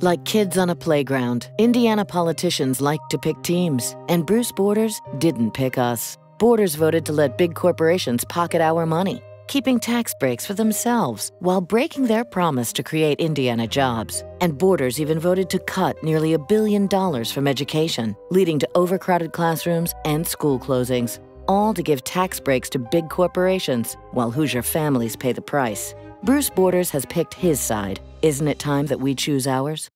Like kids on a playground, Indiana politicians like to pick teams, and Bruce Borders didn't pick us. Borders voted to let big corporations pocket our money, keeping tax breaks for themselves while breaking their promise to create Indiana jobs. And Borders even voted to cut nearly $1 billion from education, leading to overcrowded classrooms and school closings, all to give tax breaks to big corporations while Hoosier families pay the price. Bruce Borders has picked his side. Isn't it time that we choose ours?